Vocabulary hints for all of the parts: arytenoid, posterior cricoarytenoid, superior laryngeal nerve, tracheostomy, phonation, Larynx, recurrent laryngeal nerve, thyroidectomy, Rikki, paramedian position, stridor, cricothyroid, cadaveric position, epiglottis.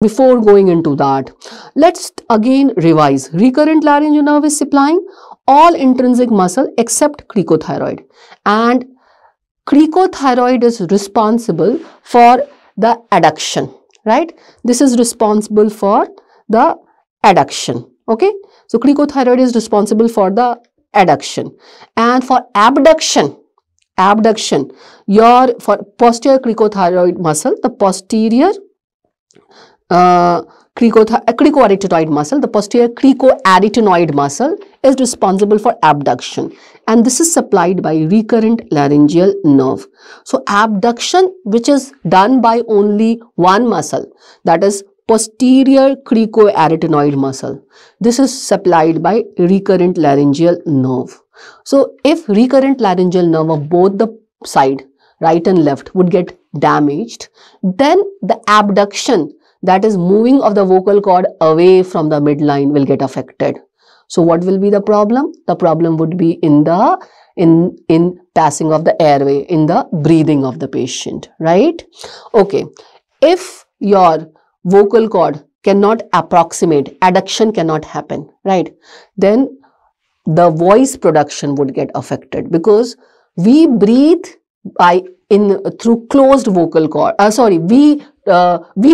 Before going into that, let's again revise. Recurrent laryngeal nerve is supplying all intrinsic muscle except cricothyroid, and cricothyroid is responsible for the adduction, right? This is responsible for the adduction, okay? So cricothyroid is responsible for the adduction, and for abduction, for posterior cricothyroid muscle, the posterior cricoarytenoid muscle, the posterior cricoarytenoid muscle is responsible for abduction, and this is supplied by recurrent laryngeal nerve. So abduction, which is done by only one muscle, that is posterior cricoarytenoid muscle, this is supplied by recurrent laryngeal nerve. So if recurrent laryngeal nerve of both the side, right and left, would get damaged, then the abduction, that is moving of the vocal cord away from the midline, will get affected. So what will be the problem? The problem would be in the passing of the airway, in the breathing of the patient, right? Okay, if your vocal cord cannot approximate, adduction cannot happen, right, then the voice production would get affected, because we breathe by through closed vocal cord. We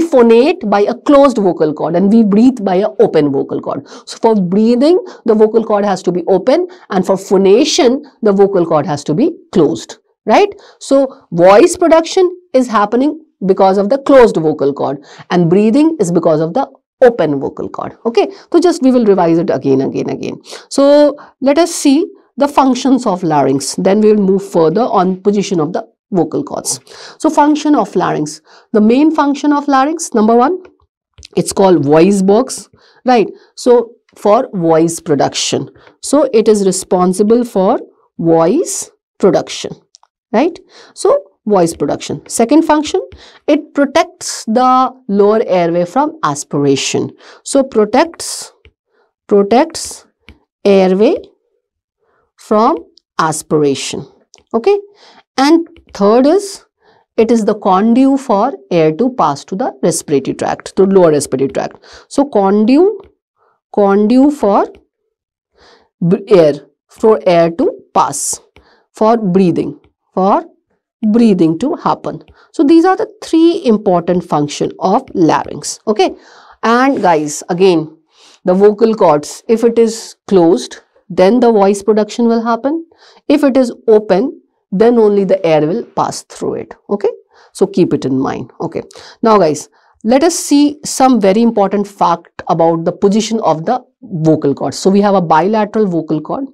phonate by a closed vocal cord and we breathe by an open vocal cord. So for breathing, the vocal cord has to be open, and for phonation, the vocal cord has to be closed, right? So voice production is happening because of the closed vocal cord, and breathing is because of the open vocal cord. Okay, so just we will revise it again. So let us see the functions of larynx, then we will move further on position of the vocal cords. So function of larynx, the main function of larynx, number one, it's called voice box, right? So for voice production, so it is responsible for voice production, right? So voice production. Second function, it protects the lower airway from aspiration. So protects airway from aspiration, okay? And third is, it is the conduit for air to pass to the respiratory tract, to lower respiratory tract. So conduit for air to pass, for breathing to happen. So these are the three important functions of larynx, okay? And guys, again, the vocal cords, if it is closed, then the voice production will happen. If it is open, then only the air will pass through it, okay? So keep it in mind, okay? Now guys, let us see some very important fact about the position of the vocal cords. So we have a bilateral vocal cord,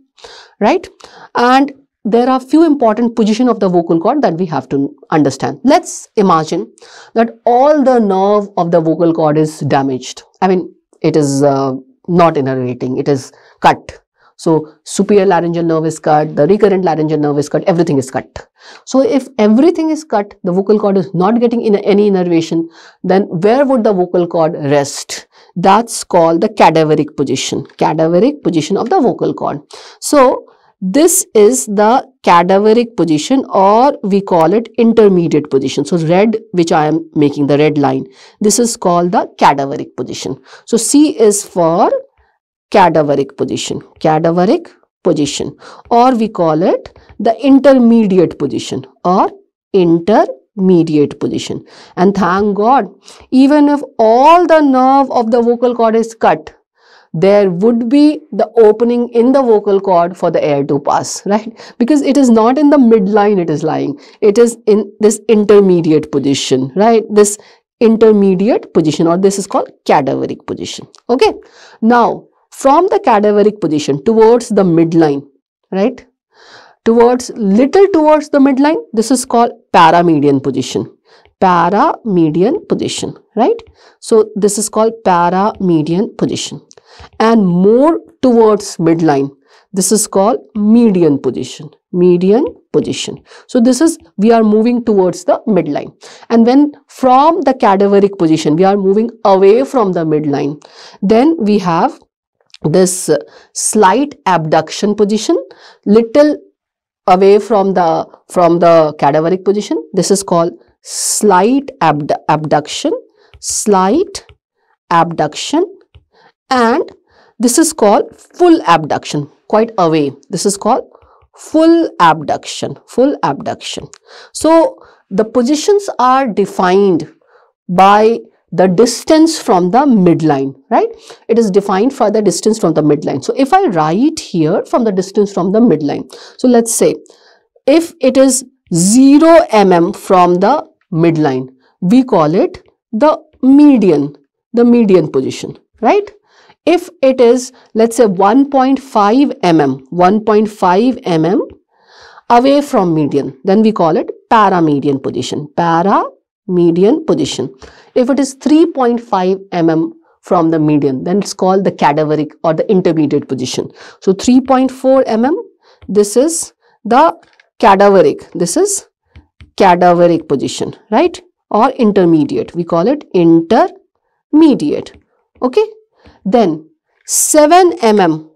right? And there are few important position of the vocal cord that we have to understand. Let's imagine that all the nerve of the vocal cord is damaged. I mean, it is not innervating, it is cut. So superior laryngeal nerve is cut, the recurrent laryngeal nerve is cut, everything is cut. So if everything is cut, the vocal cord is not getting any innervation, then where would the vocal cord rest? That's called the cadaveric position of the vocal cord. So this is the cadaveric position, or we call it intermediate position. So red, which I am making the red line, this is called the cadaveric position. So C is for cadaveric position, or we call it the intermediate position, or intermediate position. And thank God, even if all the nerve of the vocal cord is cut, there would be the opening in the vocal cord for the air to pass, right? Because it is not in the midline it is lying. It is in this intermediate position, right? This intermediate position, or this is called cadaveric position, okay? Now, from the cadaveric position towards the midline, right? Little towards the midline, this is called paramedian position. Right? So this is called paramedian position. And more towards midline, this is called median position. So this is, we are moving towards the midline. And when from the cadaveric position, we are moving away from the midline, then we have this slight abduction position, little away from the cadaveric position. This is called slight abduction abduction, and this is called full abduction, quite away. This is called full abduction, full abduction. So the positions are defined by the distance from the midline, right? It is defined for the distance from the midline. So if I write here from the distance from the midline, so let's say if it is 0 mm from the midline, we call it the median position, right? If it is, let's say 1.5 mm away from median, then we call it paramedian position, paramedian position. If it is 3.5 mm from the median, then it's called the cadaveric or the intermediate position. So 3.4 mm, this is the cadaveric, this is cadaveric position, right? Or intermediate, we call it intermediate, okay? Then 7 mm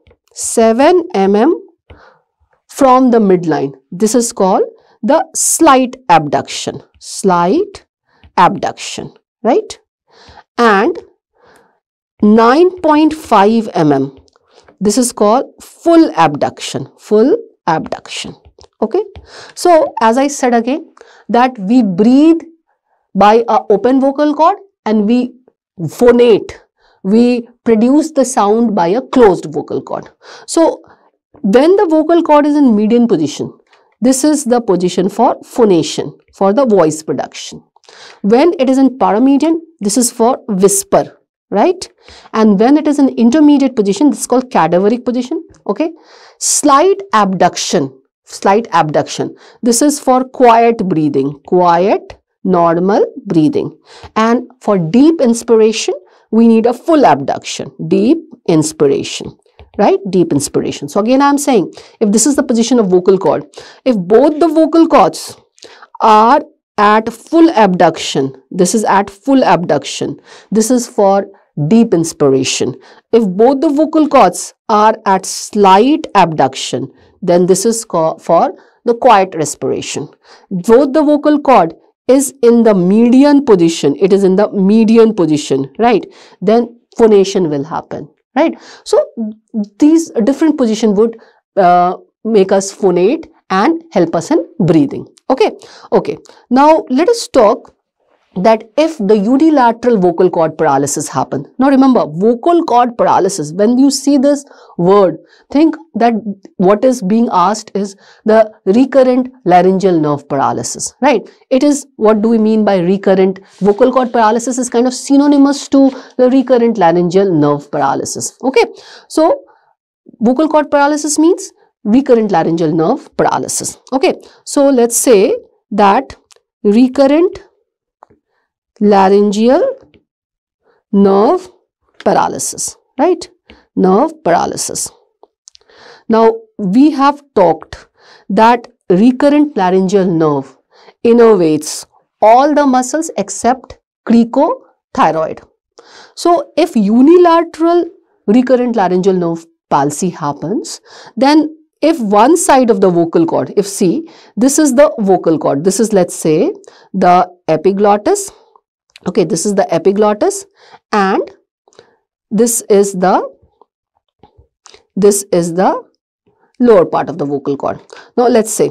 from the midline, this is called the slight abduction, slight abduction, right? And 9.5 mm, this is called full abduction, full abduction, okay? So as I said again, that we breathe by our open vocal cord and we phonate, we produce the sound by a closed vocal cord. So when the vocal cord is in median position, this is the position for phonation, for the voice production. When it is in paramedian, this is for whisper, right? And when it is in intermediate position, this is called cadaveric position, okay? Slight abduction, slight abduction. This is for quiet breathing, quiet, normal breathing. And for deep inspiration, we need a full abduction, deep inspiration, right? Deep inspiration. So again, I am saying, if this is the position of vocal cord, if both the vocal cords are at full abduction, this is at full abduction, this is for deep inspiration. If both the vocal cords are at slight abduction, then this is for the quiet respiration. Both the vocal cord is in the median position, it is in the median position, right? Then phonation will happen, right? So these different position would make us phonate and help us in breathing, okay? Okay, now let us talk that if the unilateral vocal cord paralysis happen. Now remember, vocal cord paralysis, when you see this word, think that what is being asked is the recurrent laryngeal nerve paralysis, right? It is, what do we mean by recurrent? Vocal cord paralysis is kind of synonymous to the recurrent laryngeal nerve paralysis, okay? So vocal cord paralysis means recurrent laryngeal nerve paralysis, okay? So let's say that recurrent laryngeal nerve paralysis, right? Nerve paralysis. Now, we have talked that recurrent laryngeal nerve innervates all the muscles except cricothyroid. So, if unilateral recurrent laryngeal nerve palsy happens, then if one side of the vocal cord, if see, this is the vocal cord, this is, let's say, the epiglottis. Okay, this is the epiglottis and this is the lower part of the vocal cord. Now let's say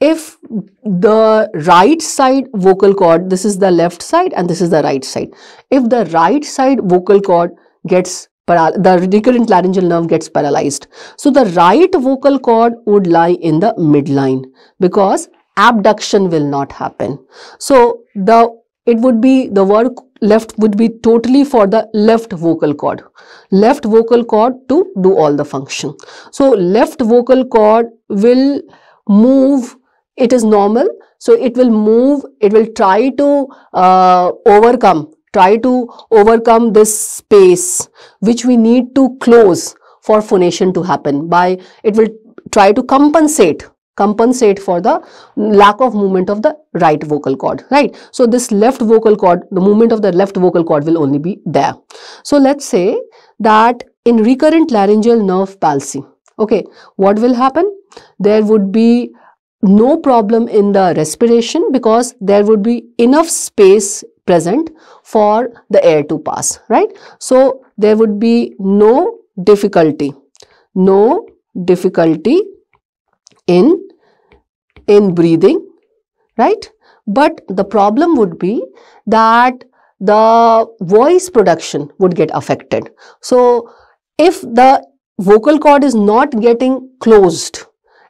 if the right side vocal cord, this is the left side and this is the right side. If the right side vocal cord gets the recurrent laryngeal nerve gets paralyzed. So the right vocal cord would lie in the midline because abduction will not happen. So it would be, the word left would be totally for the left vocal cord to do all the function. So left vocal cord will move, it is normal, so it will move, it will try to overcome this space which we need to close for phonation to happen by, it will try to compensate for the lack of movement of the right vocal cord, right? So this left vocal cord, the movement of the left vocal cord will only be there. So let's say that in recurrent laryngeal nerve palsy, okay, what will happen? There would be no problem in the respiration because there would be enough space present for the air to pass, right? So there would be no difficulty in breathing, right? But the problem would be that the voice production would get affected. So if the vocal cord is not getting closed,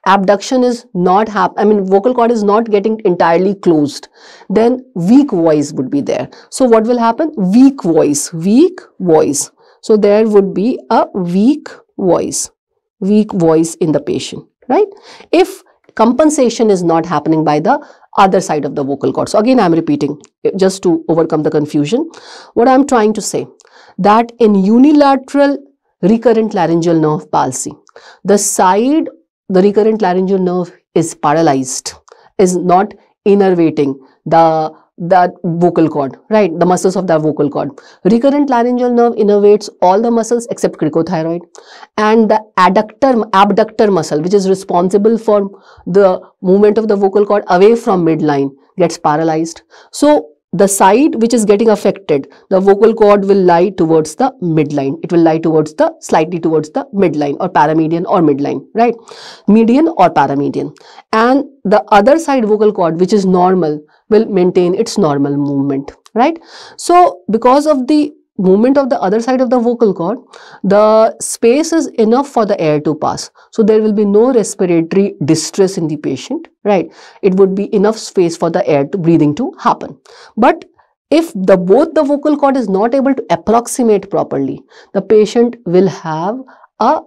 abduction is not happening, I mean vocal cord is not getting entirely closed, then weak voice would be there. So what will happen? Weak voice. So there would be a weak voice in the patient, right? If compensation is not happening by the other side of the vocal cord. So again, I'm repeating just to overcome the confusion. What I'm trying to say, that in unilateral recurrent laryngeal nerve palsy, the recurrent laryngeal nerve is paralyzed, is not innervating the vocal cord, right? The muscles of the vocal cord. Recurrent laryngeal nerve innervates all the muscles except cricothyroid, and the abductor muscle, which is responsible for the movement of the vocal cord away from midline, gets paralyzed. So the side which is getting affected, the vocal cord will lie towards the midline. It will lie towards the, slightly towards the midline or paramedian or midline, right? Median or paramedian. And the other side vocal cord, which is normal, will maintain its normal movement, right? So because of the movement of the other side of the vocal cord, the space is enough for the air to pass. So there will be no respiratory distress in the patient, right? It would be enough space for the air to breathing to happen. But if both the vocal cord is not able to approximate properly, the patient will have a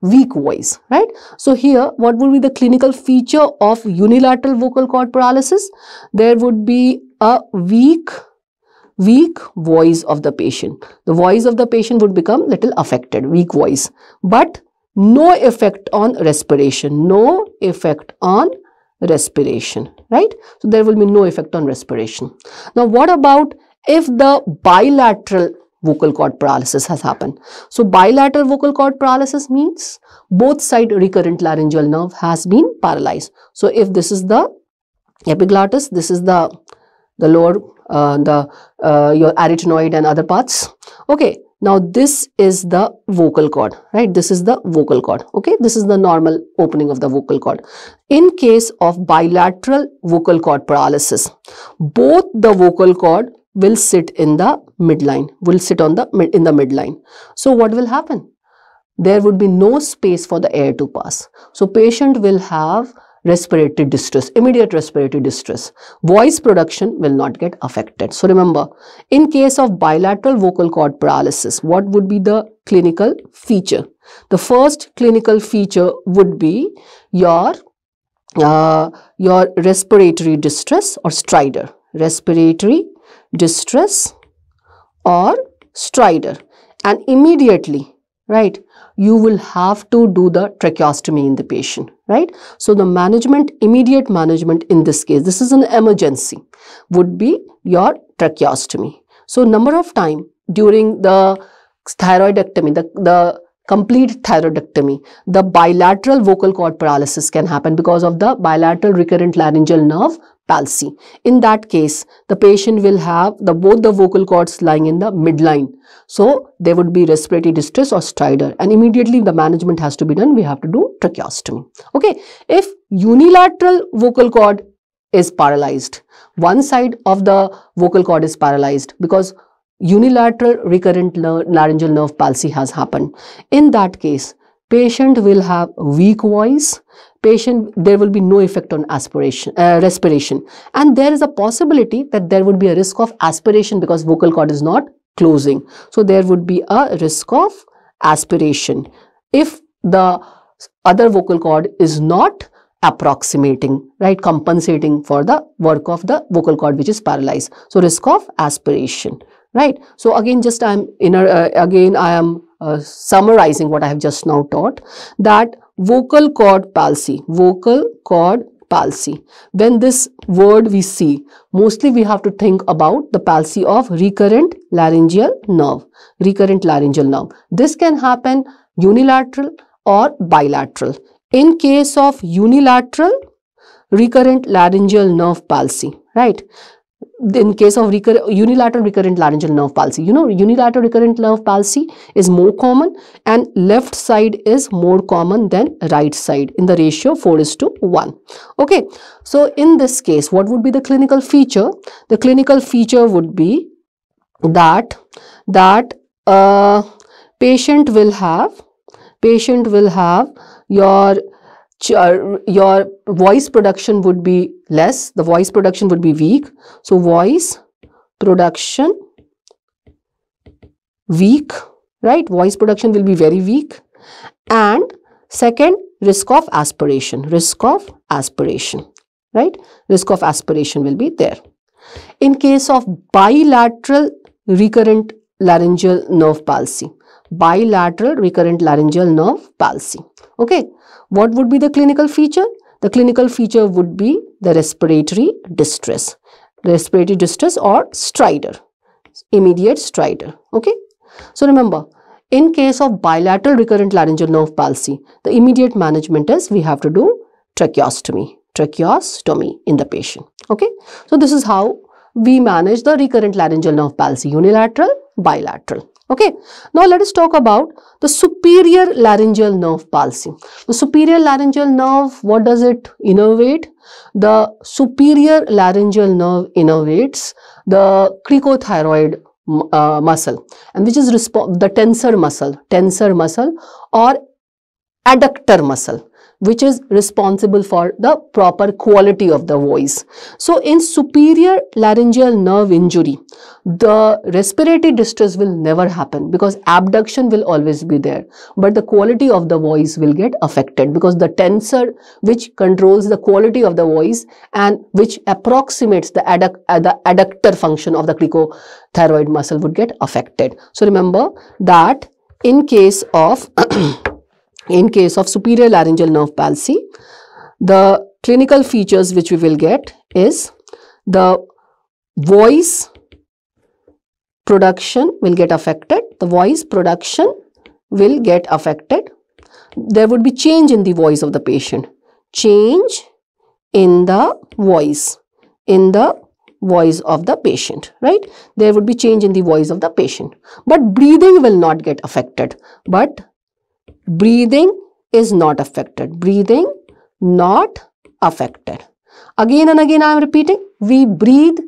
weak voice, right? So here, what would be the clinical feature of unilateral vocal cord paralysis? There would be a weak voice of the patient. The voice of the patient would become little affected, weak voice, but no effect on respiration, right? So there will be no effect on respiration. Now, what about if the bilateral vocal cord paralysis has happened? So bilateral vocal cord paralysis means both side recurrent laryngeal nerve has been paralyzed. So if this is the epiglottis, this is the lower, your arytenoid and other parts. Okay, now this is the vocal cord, right? This is the vocal cord. Okay, this is the normal opening of the vocal cord. In case of bilateral vocal cord paralysis, both the vocal cord will sit in the midline, will sit in the midline. So what will happen? There would be no space for the air to pass. So patient will have respiratory distress, immediate respiratory distress. Voice production will not get affected. So remember, in case of bilateral vocal cord paralysis, what would be the clinical feature? The first clinical feature would be your respiratory distress or stridor. Respiratory distress or stridor, and immediately, right, you will have to do the tracheostomy in the patient, right? So the management, immediate management in this case, this is an emergency, would be your tracheostomy. So number of times during the thyroidectomy, the complete thyroidectomy, the bilateral vocal cord paralysis can happen because of the bilateral recurrent laryngeal nerve palsy. In that case, the patient will have both the vocal cords lying in the midline. So there would be respiratory distress or stridor, and immediately the management has to be done. We have to do tracheostomy. Okay, if unilateral vocal cord is paralyzed, one side of the vocal cord is paralyzed because unilateral recurrent laryngeal nerve palsy has happened. In that case, patient will have weak voice. There will be no effect on respiration, and there is a possibility that there would be a risk of aspiration because vocal cord is not closing. So there would be a risk of aspiration if the other vocal cord is not approximating, right, compensating for the work of the vocal cord which is paralyzed. So risk of aspiration, right? So again, just I am summarizing what I have just now taught, that vocal cord palsy, when this word we see, mostly we have to think about the palsy of recurrent laryngeal nerve. This can happen unilateral or bilateral. In case of unilateral, recurrent laryngeal nerve palsy, right? In case of unilateral recurrent laryngeal nerve palsy, you know, unilateral recurrent nerve palsy is more common and left side is more common than right side in the ratio 4:1. Okay, so in this case, what would be the clinical feature? The clinical feature would be that patient will have your voice production would be less, the voice production would be weak. So voice production weak, right? Voice production will be very weak. And second, risk of aspiration, right? Risk of aspiration will be there. In case of bilateral recurrent laryngeal nerve palsy, okay, what would be the clinical feature? The clinical feature would be the respiratory distress or stridor, immediate stridor. Okay, so remember, in case of bilateral recurrent laryngeal nerve palsy, the immediate management is we have to do tracheostomy in the patient. Okay, so this is how we manage the recurrent laryngeal nerve palsy, unilateral, bilateral. Okay, now let us talk about the superior laryngeal nerve palsy. The superior laryngeal nerve, what does it innervate? The superior laryngeal nerve innervates the cricothyroid muscle, and which is the tensor muscle or adductor muscle, which is responsible for the proper quality of the voice. So in superior laryngeal nerve injury, the respiratory distress will never happen because abduction will always be there. But the quality of the voice will get affected because the tensor which controls the quality of the voice and which approximates the adductor function of the cricothyroid muscle would get affected. So remember that in case of superior laryngeal nerve palsy, the clinical features which we will get is the voice production will get affected. There would be change in the voice of the patient. There would be change in the voice of the patient. But breathing will not get affected. Again and again I am repeating, we breathe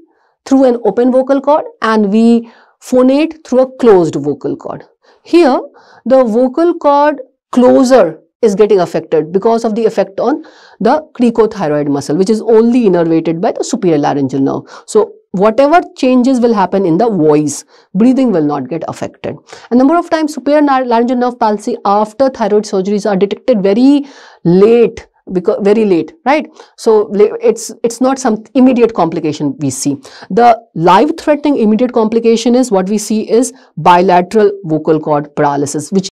through an open vocal cord and we phonate through a closed vocal cord. Here the vocal cord closer is getting affected because of the effect on the cricothyroid muscle, which is only innervated by the superior laryngeal nerve. So whatever changes will happen in the voice, breathing will not get affected. A number of times superior laryngeal nerve palsy after thyroid surgeries are detected very late, right? So it's not some immediate complication we see. The life-threatening immediate complication is what we see is bilateral vocal cord paralysis, which